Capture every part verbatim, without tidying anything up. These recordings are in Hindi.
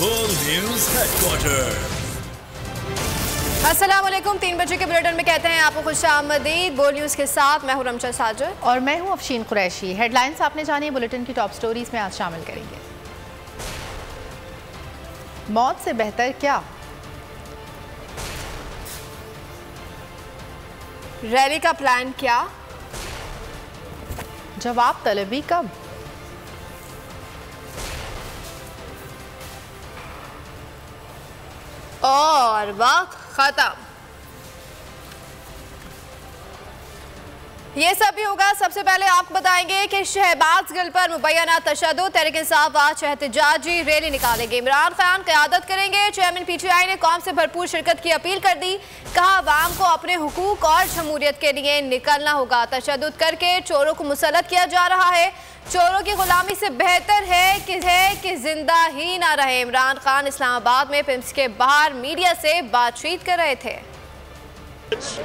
बोल न्यूज हेडक्वार्टर। अस्सलामुअलैकुम। तीन बजे के बुलेटिन में कहते हैं आपको खुशामदीद। बोल न्यूज के साथ मैं हूं रमजा साजर और मैं हूं अफशीन कुरैशी। हेडलाइंस आपने जानी, बुलेटिन की टॉप स्टोरीज में आज शामिल करेंगे। मौत से बेहतर क्या? रैली का प्लान क्या? जवाब तलबी कब? और वक्त खत्म। ये सब भी होगा। सबसे पहले आपको बताएंगे कि शहबाज गिल पर मुबैना तशद्दुद, तहरीक-ए-इंसाफ आज एहतजाजी रैली निकालेंगे। इमरान खान क़यादत करेंगे। चेयरमैन पीटीआई ने कौम से भरपूर शिरकत की अपील कर दी। कहा आवाम को अपने हुकूक और जमहूरियत के लिए निकलना होगा। तशद्दुद करके चोरों को मुसल्लत किया जा रहा है। चोरों की गुलामी से बेहतर है कि है कि जिंदा ही ना रहे। इमरान खान इस्लामाबाद में पिम्स के बाहर मीडिया से बातचीत कर रहे थे।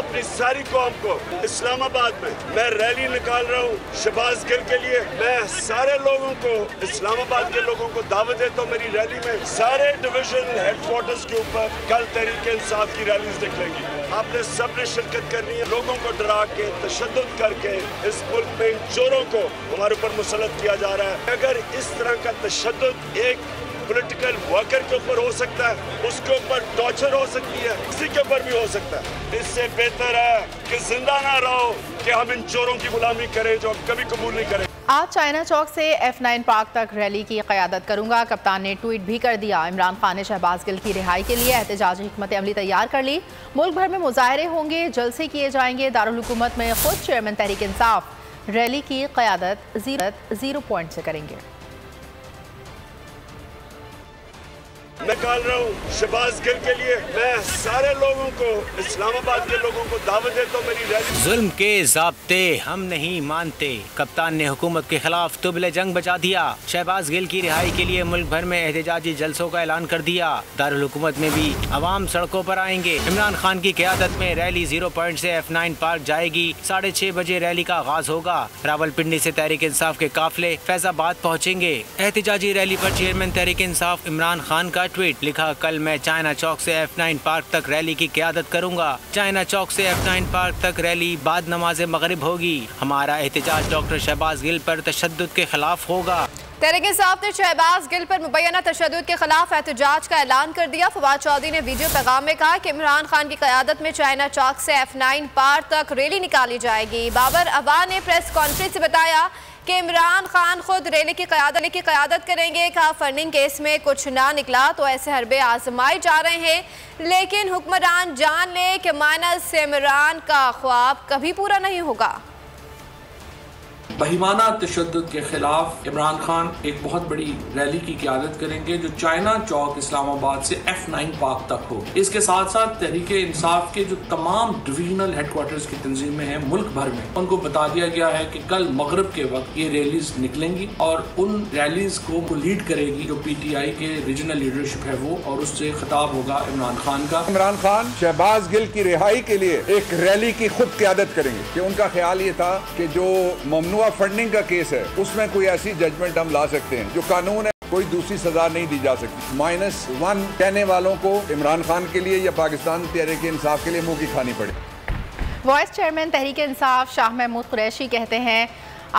अपनी सारी कौम को इस्लामाबाद में मैं रैली निकाल रहा हूँ शहबाज गिल के लिए। मैं सारे लोगों को, इस्लामाबाद के लोगों को दावत देता हूँ मेरी रैली में। सारे डिवीजन हेडक्वार्टर्स के ऊपर कल तहरीक-ए-इंसाफ की रैली निकलेगी। आपने सबने शिरकत करनी है। लोगों को डरा के, तशद्दुद करके इस मुल्क में इन चोरों को हमारे ऊपर मुसल्लत किया जा रहा है। अगर इस तरह का तशद्दुद एक पॉलिटिकल वर्कर के ऊपर हो सकता है, उसके ऊपर टॉर्चर हो सकती है, किसी के ऊपर भी हो सकता है। इससे बेहतर है कि जिंदा ना रहो कि हम इन चोरों की गुलामी करें जो हम कभी कबूल नहीं करें। आज चाइना चौक से एफ नाइन पार्क तक रैली की क़यादत करूंगा, कप्तान ने ट्वीट भी कर दिया। इमरान खान ने शहबाज गिल की रिहाई के लिए एहतजाजी हिकमत अमली तैयार कर ली। मुल्क भर में मुजाहरे होंगे, जलसे किए जाएंगे। दारुल हुकूमत में खुद चेयरमैन तहरीक इंसाफ रैली की क़यादत जीरो पॉइंट से करेंगे। निकाल रहा हूँ शहबाज गिल के लिए। मैं सारे लोगों को, इस्लामाबाद के लोगों को दावत देता हूँ मेरी रैली। जुल्म के ज़ाब्ते हम नहीं मानते, कप्तान ने हुकूमत के खिलाफ तुबले जंग बजा दिया। शहबाज गिल की रिहाई के लिए मुल्क भर में एहतजाजी जलसों का ऐलान कर दिया। दारुल हुकूमत में भी आवाम सड़कों पर आएंगे। इमरान खान की क़यादत में रैली जीरो पॉइंट से एफ नाइन पार्क जाएगी। साढ़े छह बजे रैली का आगाज होगा। रावलपिंडी से तहरीक इंसाफ के काफिले फैजाबाद पहुँचेंगे। एहतजाजी रैली पर चेयरमैन तहरीक इंसाफ इमरान खान का ट्वीट लिखा, कल मैं चाइना चौक से एफ नाइन पार्क तक रैली की क़यादत करूंगा। चाइना चौक से एफ नाइन पार्क तक रैली बाद नमाज मगरिब होगी। हमारा एहतजाज डॉक्टर शहबाज गिल पर तशद्दुद के खिलाफ होगा। तहरीक इंसाफ ने शहबाज गिल पर मुबैना तशद्दुद के खिलाफ एहतजाज का ऐलान कर दिया। फवाद चौधरी ने वीडियो पैगाम में कहा कि इमरान खान की क़यादत में चाइना चौक से एफ नाइन पार्क तक रैली निकाली जाएगी। बाबर अवान ने प्रेस कॉन्फ्रेंस से बताया कि इमरान खान खुद रैली की क़यादत की क़यादत करेंगे। कहा फंडिंग केस में कुछ ना निकला तो ऐसे हरबे आजमाए जा रहे हैं, लेकिन हुक्मरान जान ले कि माइनस इमरान का ख्वाब कभी पूरा नहीं होगा। बहिमाना तशद्दुद के खिलाफ इमरान खान एक बहुत बड़ी रैली की क़यादत करेंगे जो चाइना चौक इस्लामाबाद से एफ नाइन पार्क तक हो। इसके साथ साथ तहरीके इंसाफ के जो तमाम डिवीजनल हेडक्वार्टर्स की तंजीमें हैं मुल्क भर में, उनको बता दिया गया है कि कल मगरिब के वक्त ये रैलीज निकलेंगी और उन रैलीज को लीड करेगी जो पी टी आई के रीजनल लीडरशिप है वो, और उससे खिताब होगा इमरान खान का। इमरान खान शहबाज गिल की रिहाई के लिए एक रैली की खुद क़यादत करेंगे कि उनका ख्याल ये था कि जो ममनू फंडिंग का केस है उसमें कोई ऐसी जजमेंट हम ला सकते हैं जो कानून है, कोई दूसरी सजा नहीं दी जा सकती। माइनस वन कहने वालों को इमरान खान के लिए या पाकिस्तान तहरीक इंसाफ के लिए मुंह की खानी पड़े। वाइस चेयरमैन तहरीक इंसाफ शाह महमूद कुरैशी कहते हैं,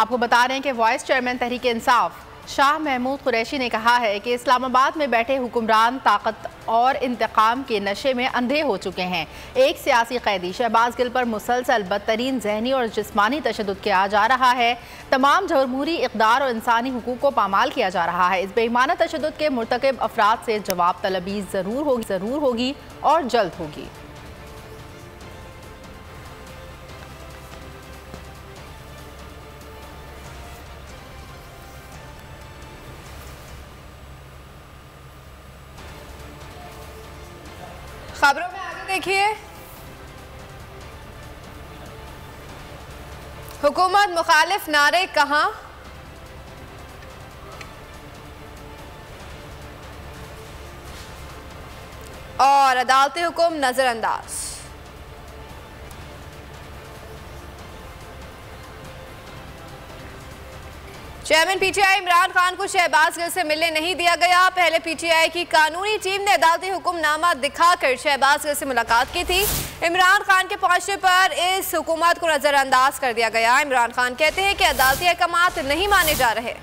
आपको बता रहे हैं कि वाइस चेयरमैन तहरीक इंसाफ शाह महमूद कुरैशी ने कहा है कि इस्लामाबाद में बैठे हुक्मरान ताकत और इंतकाम के नशे में अंधे हो चुके हैं। एक सियासी कैदी शहबाज गिल पर मुसलसल बदतरीन जहनी और जिस्मानी तशद्दुद किया जा रहा है। तमाम जमहूरी इकदार और इंसानी हुकूक को पामाल किया जा रहा है। इस बेईमाना तशद्दुद के मुर्तकब अफराद से जवाब तलबी ज़रूर होगी ज़रूर होगी और जल्द होगी। खबरों में आगे देखिए, हुकूमत मुखालिफ नारे कहाँ? और अदालती हुकुम नजरअंदाज। चेयरमैन पीटीआई इमरान खान को शहबाज गिल से मिलने नहीं दिया गया। पहले पीटीआई की कानूनी टीम ने अदालती हुक्मनामा दिखाकर शहबाज गिल से मुलाकात की थी। इमरान खान के पहुंचने पर इस हुकूमत को नजरअंदाज कर दिया गया। इमरान खान कहते हैं कि अदालती अहकामात नहीं माने जा रहे।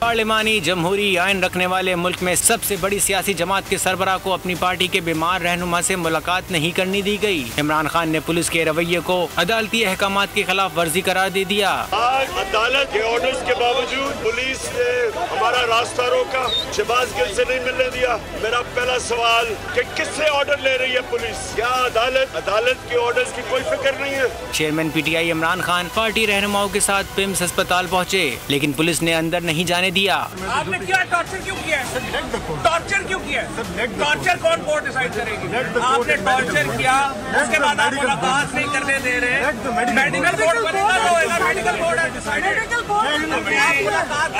पार्लिमानी जमहूरी आयन रखने वाले मुल्क में सबसे बड़ी सियासी जमात के सरबरा को अपनी पार्टी के बीमार रहनुमा से मुलाकात नहीं करने दी गई। इमरान खान ने पुलिस के रवैये को अदालती अहकामात के खिलाफ वर्जी करार दे दिया। आज अदालत के ऑर्डर्स के बावजूद पुलिस ने हमारा रास्ता रोका, शहबाज गिल से नहीं मिलने दिया। मेरा पहला सवाल कि किससे ऑर्डर ले रही है पुलिस? क्या अदालत अदालत के ऑर्डर्स की कोई फिक्र नहीं है? Chairman PTI Imran Khan party रहनुमाओं के साथ पिम्स अस्पताल पहुँचे, लेकिन पुलिस ने अंदर नहीं जाने दिया। आपने क्या टॉर्चर क्यों किया है? टॉर्चर क्यों किया है? टॉर्चर कौन कोर्ट डिसाइड करेगी? आपने टॉर्चर किया, उसके बाद आप मुलाकात नहीं करने दे रहे। मेडिकल बोर्ड बनेगा तो होगा, मेडिकल बोर्ड है डिसाइडेड।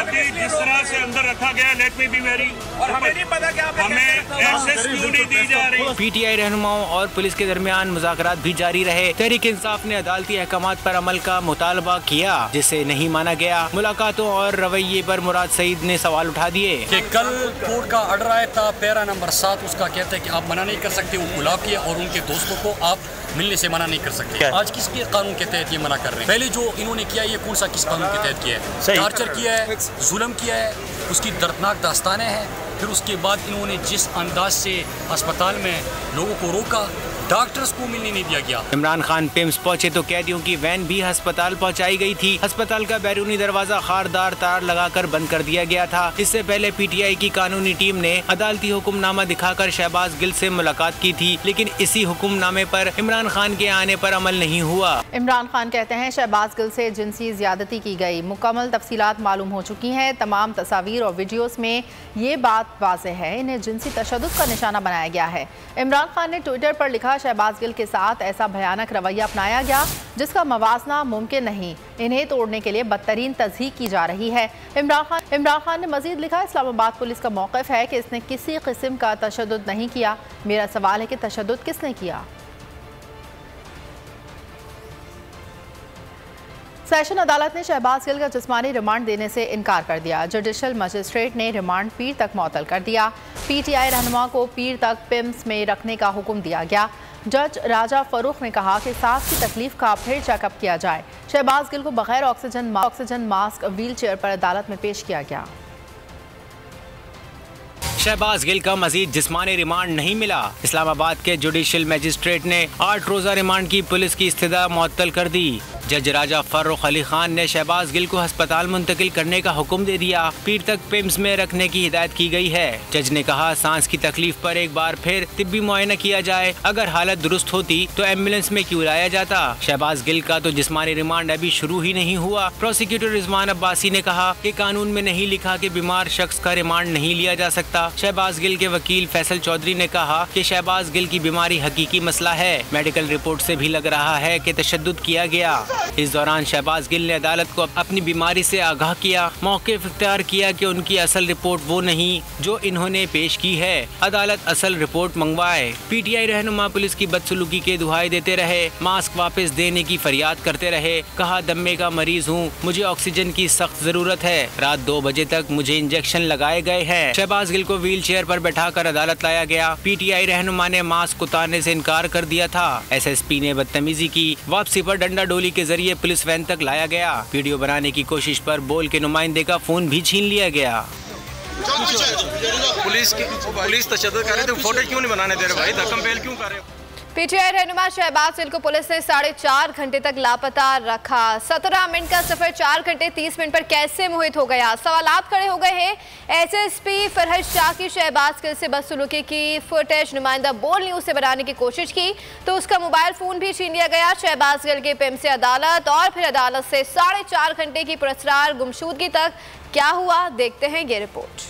अभी जिस तरह से अंदर रखा गया, लेट मी बी वेरी, और हमें नहीं पता कि आप हमें एक्सेस क्यों नहीं दी जा रही। पीटीआई रहनुमाओं और पुलिस के दरमियान मुज़ाकरात भी जारी रहे। तहरीक इंसाफ ने अदालती अहकामात पर अमल का मुतालबा किया, जिसे नहीं माना गया। मुलाकातों और रवैये पर मुराद सईद ने सवाल उठा दिए कि कल कोर्ट का आर्डर आया था पैरा नंबर सात, उसका कहता है कि आप मना नहीं कर सकते वो गुलाब के और उनके दोस्तों को आप मिलने से मना नहीं कर सकते। आज किसके कानून के तहत ये मना कर रहे हैं? पहले जो इन्होंने किया ये कौन सा किस कानून के तहत किया है? टार्चर किया है, जुल्म किया है, उसकी दर्दनाक दास्तानें हैं। फिर उसके बाद इन्होंने जिस अंदाज से अस्पताल में लोगों को रोका, डॉक्टर्स को मिलने नहीं दिया गया। इमरान खान पिम्स पहुंचे तो कैदियों की वैन भी अस्पताल पहुंचाई गई थी। अस्पताल का बैरूनी दरवाजा खारदार तार लगाकर बंद कर दिया गया था। इससे पहले पीटीआई की कानूनी टीम ने अदालती हुक्मनामा दिखाकर शहबाज गिल से मुलाकात की थी, लेकिन इसी हुक्मनामे पर इमरान खान के आने पर अमल नहीं हुआ। इमरान खान कहते हैं शहबाज गिल से जिनसी ज्यादती की गई। मुकम्मल तफसीलात मालूम हो चुकी है। तमाम तस्वीर और वीडियोस में ये बात वाज़ेह है, इन्हें जिनसी तशद्दुद का निशाना बनाया गया है। इमरान खान ने ट्विटर पर लिखा, शहबाज गिल के साथ ऐसा भयानक रवैया अपनाया गया जिसका मुवाजना मुमकिन नहीं, इन्हें तोड़ने के लिए बदतरीन तजहीक की जा रही है। इमरान खान इमरान खान ने मजीद लिखा, इस्लामाबाद पुलिस का मौक़िफ़ है कि इसने किसी किस्म का तशद्दुद नहीं किया। मेरा सवाल है कि तशद्दुद किसने किया? सेशन अदालत ने शहबाज गिल का जिस्मानी रिमांड देने से इनकार कर दिया। जुडिशल मजिस्ट्रेट ने रिमांड पीर तक मअतल कर दिया। पीटीआई रहनुमा को पीर तक पिम्स में रखने का हुक्म दिया गया। जज राजा फरूख ने कहा कि सांस की तकलीफ का फिर चेकअप किया जाए। शहबाज गिल को बगैर oxygen oxygen mask wheelchair पर अदालत में पेश किया गया। शहबाज गिल का मजीद जिस्मानी रिमांड नहीं मिला। इस्लामाबाद के जुडिशल मजिस्ट्रेट ने आठ रोजा रिमांड की पुलिस की इस्तदा मुअत्तल कर दी। जज राजा फर्रुख अली खान ने शहबाज गिल को अस्पताल मुंतकिल करने का हुक्म दे दिया। पीर तक पिम्स में रखने की हिदायत की गई है। जज ने कहा, सांस की तकलीफ पर एक बार फिर तिब्बी मुआयना किया जाए। अगर हालत दुरुस्त होती तो एम्बुलेंस में क्यों लाया जाता? शहबाज गिल का तो जिस्मानी रिमांड अभी शुरू ही नहीं हुआ। प्रोसिक्यूटर रिजवान अब्बासी ने कहा कि कानून में नहीं लिखा कि बीमार शख्स का रिमांड नहीं लिया जा सकता। शहबाज गिल के वकील फैसल चौधरी ने कहा कि शहबाज गिल की बीमारी हकीकी मसला है। मेडिकल रिपोर्ट से भी लग रहा है कि तशद्दुद किया गया। इस दौरान शहबाज गिल ने अदालत को अपनी बीमारी से आगाह किया। मौक़िफ़ इख्तियार किया कि उनकी असल रिपोर्ट वो नहीं जो इन्होंने पेश की है। अदालत असल रिपोर्ट मंगवाए। पीटीआई रहनुमा पुलिस की बदसलूकी के दुहाई देते रहे, मास्क वापस देने की फरियाद करते रहे। कहा, दम्मे का मरीज हूँ, मुझे ऑक्सीजन की सख्त जरूरत है। रात दो बजे तक मुझे इंजेक्शन लगाए गए हैं। शहबाज गिल को व्हील चेयर पर बैठाकर अदालत लाया गया। पीटीआई रहनुमा ने मास्क उतारने से इनकार कर दिया था। एसएसपी ने बदतमीजी की। वापसी पर डंडा डोली के जरिए पुलिस वैन तक लाया गया। वीडियो बनाने की कोशिश पर बोल के नुमाइंदे का फोन भी छीन लिया गया। पुलिस की पुलिस तशद्दुद कर रहे थे, फोटो क्यों नहीं बनाने दे रहे भाई? धक्का पेल क्यों कर रहे हो? पीटीआई रहनुमा शहबाज गिल को पुलिस ने साढ़े चार घंटे तक लापता रखा। सत्रह मिनट का सफर चार घंटे तीस मिनट पर कैसे मुहित हो गया? सवालात खड़े हो गए हैं। एसएसपी फरहद शाह की शहबाज गिल से बदसलूकी की फुटेज नुमाइंदा बोल न्यूज से बनाने की कोशिश की तो उसका मोबाइल फोन भी छीन लिया गया। शहबाज गिल के पिम्स से अदालत और फिर अदालत से साढ़े चार घंटे की पुरस्कार गुमशुदगी तक क्या हुआ, देखते हैं ये रिपोर्ट।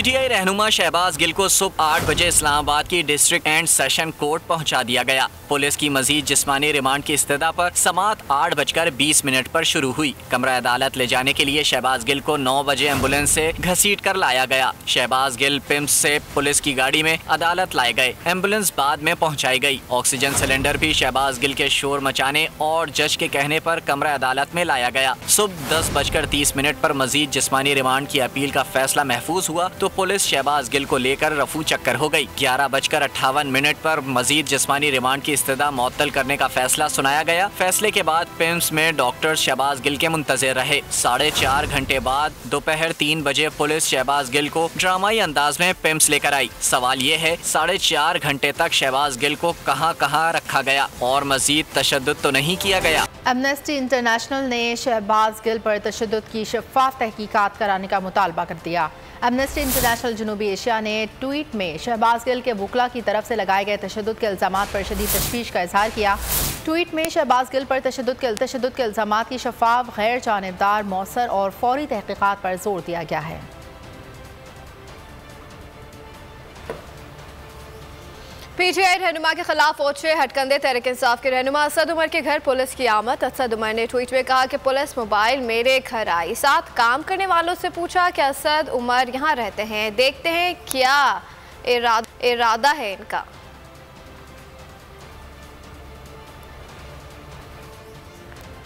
पीटीआई रहनुमा शहबाज गिल को सुबह आठ बजे इस्लामाबाद की डिस्ट्रिक्ट एंड सेशन कोर्ट पहुंचा दिया गया। पुलिस की मजीद जिस्मानी रिमांड की इस्तदा पर समात आठ बजकर बीस मिनट पर शुरू हुई। कमरा अदालत ले जाने के लिए शहबाज गिल को नौ बजे एम्बुलेंस से घसीट कर लाया गया। शहबाज गिल पिम्स से पुलिस की गाड़ी में अदालत लाए गए। एम्बुलेंस बाद में पहुँचाई गयी। ऑक्सीजन सिलेंडर भी शहबाज गिल के शोर मचाने और जज के कहने पर कमरा अदालत में लाया गया। सुबह दस बजकर तीस मिनट पर मजीद जिस्मानी रिमांड की अपील का फैसला महफूज हुआ तो पुलिस शहबाज गिल को लेकर रफू चक्कर हो गई। ग्यारह बजकर अट्ठावन मिनट पर मजीद जिस्मानी रिमांड की इस्तदा मअतल करने का फैसला सुनाया गया। फैसले के बाद पिम्स में डॉक्टर शहबाज गिल के मुंतजर रहे। साढ़े चार घंटे बाद दोपहर तीन बजे पुलिस शहबाज गिल को ड्रामाई अंदाज में पिम्स लेकर आई। सवाल ये है, साढ़े चार घंटे तक शहबाज गिल को कहां कहां रखा गया और मजीद तशद्दुद तो नहीं किया गया? एमनेस्टी इंटरनेशनल ने शहबाज गिल पर तशद्दुद की शफाफ तहकीकात कराने का मुतालबा कर दिया। एमनेस्टी इंटरनेशनल जनूबी एशिया ने ट्वीट में शहबाज गिल के वुकला की तरफ से लगाए गए तशद्दुद के इल्ज़ामात पर शदीद तशवीश का इजहार किया। ट्वीट में शहबाज गिल पर तशद्दुद के तशद्दुद के इल्ज़ामात की शफाफ, गैर जानिबदार, मौसर और फौरी तहकीकात पर जोर दिया गया है। पीटीआई रहनुमा के खिलाफ पहुंचे हटकंदे तहरीक इंसाफ के रहनुमा असद उमर के घर पुलिस की आमद। असद उमर ने ट्वीट में कहा कि पुलिस मोबाइल मेरे घर आई, साथ काम करने वालों से पूछा कि असद उमर यहां रहते हैं, देखते हैं क्या इरादा है इनका।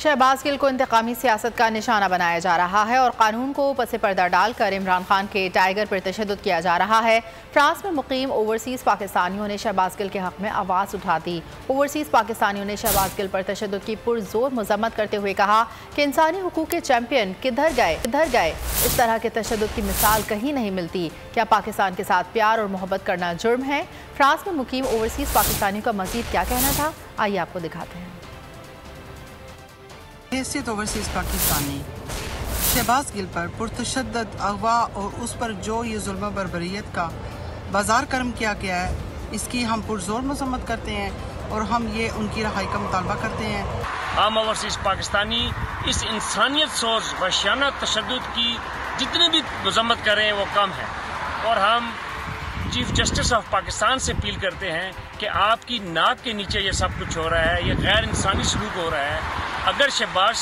शहबाज गिल को इंतकामी सियासत का निशाना बनाया जा रहा है और कानून को पसे पर्दा डालकर इमरान खान के टाइगर पर तशद्दुद किया जा रहा है। फ्रांस में मुकीम ओवरसीज पाकिस्तानियों ने शहबाज गिल के हक़ में आवाज़ उठा दी। ओवरसीज पाकिस्तानियों ने शहबाज गिल पर तशद्दुद की पुरजोर मजम्मत करते हुए कहा कि इंसानी हकूक़ के चैम्पियन किधर गए किधर गए इस तरह के तशद्दुद की मिसाल कहीं नहीं मिलती। क्या पाकिस्तान के साथ प्यार और मोहब्बत करना जुर्म है? फ्रांस में मुकीम ओवरसीज पाकिस्तानियों का मजीद क्या कहना था, आइए आपको दिखाते हैं। हैसियत ओवरसीज़ पाकिस्तानी शहबाज गिल पर पुरतशद्दद अगवा और उस पर जो ये जुल्म बरबरीत का बाजार कर्म किया गया है, इसकी हम पुरजोर मजम्मत करते हैं और हम ये उनकी रहाई का मुतालबा करते हैं। आम ओवरसीज़ पाकिस्तानी इस इंसानियत सोच वशियाना तशद्दुद की जितनी भी मजम्मत करें वो कम है और हम चीफ जस्टिस ऑफ पाकिस्तान से अपील करते हैं कि आपकी नाक के नीचे ये सब कुछ हो रहा है, ये गैर इंसानी सलूक हो रहा है। अगर शहबाज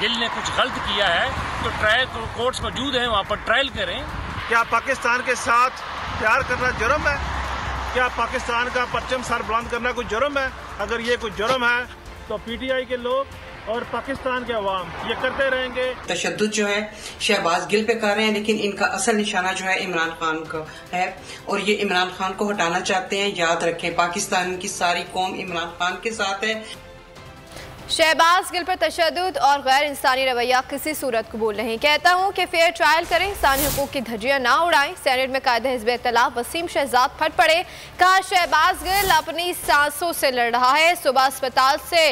गिल ने कुछ गलत किया है तो ट्रायल कोर्ट्स मौजूद हैं, वहाँ पर ट्रायल करें। क्या पाकिस्तान के साथ प्यार करना जुर्म है? क्या पाकिस्तान का परचम सर बुलंद करना कोई जुर्म है? अगर ये कोई जुर्म है तो पीटीआई के लोग और पाकिस्तान के अवाम ये करते रहेंगे। तशद्दुद जो है शहबाज गिल पे कर रहे हैं, लेकिन इनका असल निशाना जो है इमरान खान का है और ये इमरान खान को हटाना चाहते हैं। याद रखें, पाकिस्तान की सारी कौम इमरान खान के साथ है। शहबाज गिल पर तशद्दुद और गैर इंसानी रवैया किसी सूरत कबूल नहीं। कहता हूँ कि फेयर ट्रायल करें, इंसानी हकूक की धज्जियाँ ना उड़ाएं। सेनेट में कायदे हिज़्ब इख्तिलाफ वसीम शहजाद फट पड़े। कहा शहबाज गिल अपनी सांसों से लड़ रहा है। सुबह अस्पताल से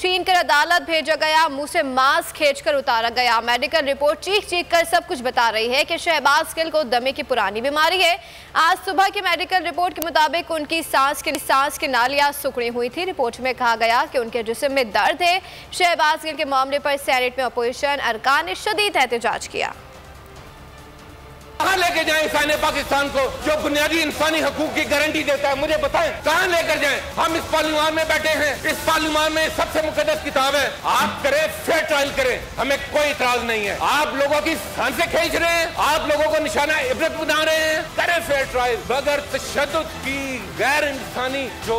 छीन कर अदालत भेजा गया, मुंह से मास्क खींच कर उतारा गया। मेडिकल रिपोर्ट चीख चीख कर सब कुछ बता रही है कि शहबाज गिल को दमे की पुरानी बीमारी है। आज सुबह की मेडिकल रिपोर्ट के मुताबिक उनकी सांस की सांस की नालियां सुकड़ी हुई थी। रिपोर्ट में कहा गया कि उनके जिस्म में दर्द है। शहबाज गिल के मामले पर सेनेट में अपोजिशन अरकान ने शदीद एहतजाज किया। कहाँ लेके जाएं इंसाने पाकिस्तान को जो बुनियादी इंसानी हकूक की गारंटी देता है? मुझे बताएं कहाँ लेकर जाएं? हम इस पार्लियामान में बैठे हैं, इस पार्लियामान में सबसे मुकद्दस किताब है। आप करें, फेयर ट्रायल करें, हमें कोई इतराज नहीं है। आप लोगों की सांसें खींच रहे हैं, आप लोगों को निशाना इबरत बना रहे हैं। करें फेयर ट्रायल बगैर तशद्दुद की। गैर इंसानी जो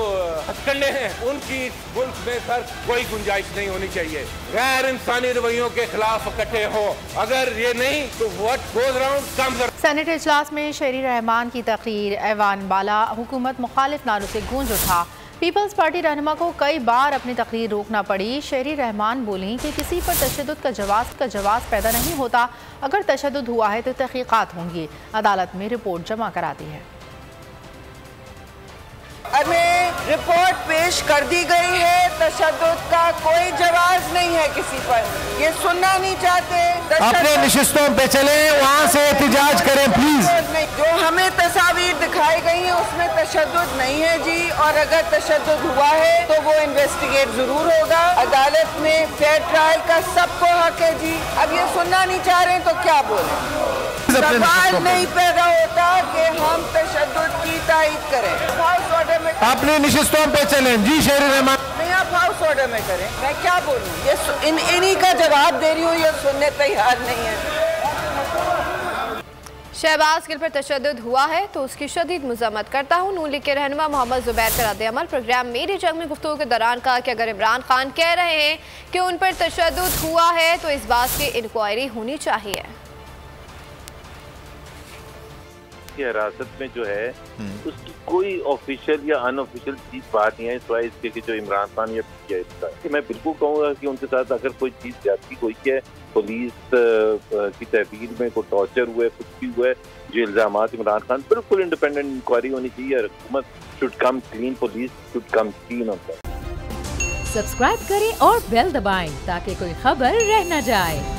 हथकंडे हैं उनकी मुल्क में सर कोई गुंजाइश नहीं होनी चाहिए। गैर इंसानी रवैयों के खिलाफ इकट्ठे हो, अगर ये नहीं तो what goes round comes. Senate इजलास में शेरी रहमान की तकरीर, ऐवान बाला हुकूमत मुखालिफ नारों से गूंज उठा। पीपल्स पार्टी रहनुमा को कई बार अपनी तकरीर रोकना पड़ी। शेरी रहमान बोलीं कि किसी पर तशद्दुद का जवाब का जवाब पैदा नहीं होता। अगर तशद्दुद हुआ है तो तहकीकात होंगी। अदालत में रिपोर्ट जमा कराती है। हमें रिपोर्ट पेश कर दी गई है। तशद्दुद का कोई जवाब नहीं है, किसी पर ये सुनना नहीं चाहते। अपने निश्चितों पे चले, वहाँ से एहतजाज करें प्लीज। जो हमें तस्वीर दिखाई गई है उसमें तशद्दुद नहीं है जी, और अगर तशद्दुद हुआ है तो वो इन्वेस्टिगेट जरूर होगा। अदालत में फेयर ट्रायल का सबको हक है जी। अब ये सुनना नहीं चाह रहे तो क्या बोले। सवाल नहीं पैदा होता कि हम तशद्दुद की तायीद करें। हाउस ऑर्डर में अपनी निश्चितों पे चलें। जी शेरी रहमान, नहीं आप हाउस ऑर्डर में करें। मैं क्या बोलूं, ये इन इन्हीं का जवाब दे रही हूँ, ये सुनने तैयार नहीं है। शहबाज गिल पर तशद्दुद हुआ है तो उसकी शदीद मजम्मत करता हूँ। नून लीग के रहनुमा मोहम्मद जुबैर का रद्देअमल प्रोग्राम मेरी जंग में गुफ्तगू के दौरान कहा कि अगर इमरान खान कह रहे हैं कि उन पर तशद्दुद हुआ है तो इस बात की इंक्वायरी होनी चाहिए। हिरासत में जो है उसकी कोई ऑफिशियल या अनऑफिशियल चीज बात नहीं है, सिवाय इसके कि जो इमरान खान या पीटीआई का कि मैं बिल्कुल कहूँगा कि उनके साथ अगर कोई चीज़ जाती हुई है, पुलिस की तहवील में कोई टॉर्चर हुआ है, कुछ भी हुआ है, जो इल्ज़ाम इमरान खान, बिल्कुल इंडिपेंडेंट इंक्वायरी होनी चाहिए। हुकूमत should come clean, police should come clean. Subscribe करें और बेल दबाएं ताकि कोई खबर रह न जाए।